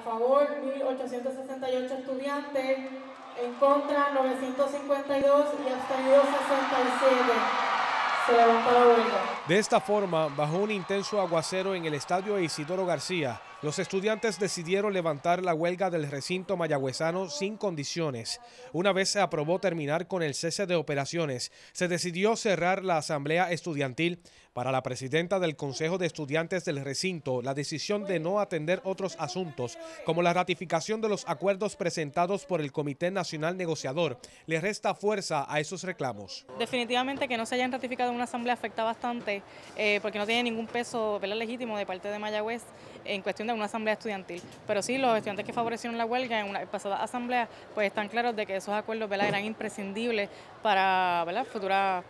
a favor 1.868 estudiantes, en contra 952 y abstenidos 67. Se levantó la huelga. De esta forma, bajo un intenso aguacero en el estadio Isidoro García, los estudiantes decidieron levantar la huelga del recinto mayagüezano sin condiciones. Una vez se aprobó terminar con el cese de operaciones, se decidió cerrar la asamblea estudiantil. Para la presidenta del Consejo de Estudiantes del recinto, la decisión de no atender otros asuntos, como la ratificación de los acuerdos presentados por el Comité Nacional Negociador, le resta fuerza a esos reclamos. Definitivamente que no se hayan ratificado en una asamblea afecta bastante, porque no tiene ningún peso, ¿verdad?, legítimo de parte de Mayagüez en cuestión de una asamblea estudiantil, pero sí los estudiantes que favorecieron la huelga en una pasada asamblea pues están claros de que esos acuerdos, ¿verdad?, eran imprescindibles para, ¿verdad?, futuras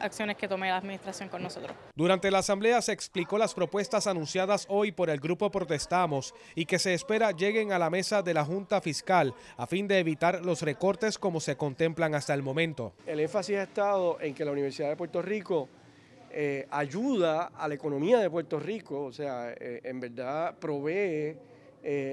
acciones que tome la administración con nosotros. Durante la asamblea se explicó las propuestas anunciadas hoy por el grupo Protestamos y que se espera lleguen a la mesa de la Junta Fiscal a fin de evitar los recortes como se contemplan hasta el momento. El énfasis ha estado en que la Universidad de Puerto Rico ayuda a la economía de Puerto Rico, o sea, en verdad provee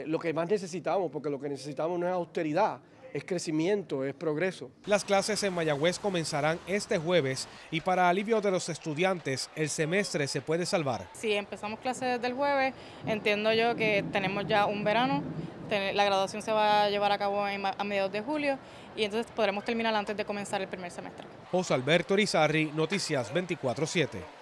lo que más necesitamos, porque lo que necesitamos no es austeridad, es crecimiento, es progreso. Las clases en Mayagüez comenzarán este jueves y para alivio de los estudiantes, el semestre se puede salvar. Si empezamos clases desde el jueves, entiendo yo que tenemos ya un verano, la graduación se va a llevar a cabo a mediados de julio y entonces podremos terminar antes de comenzar el primer semestre. José Alberto Irizarry, Noticias 24/7.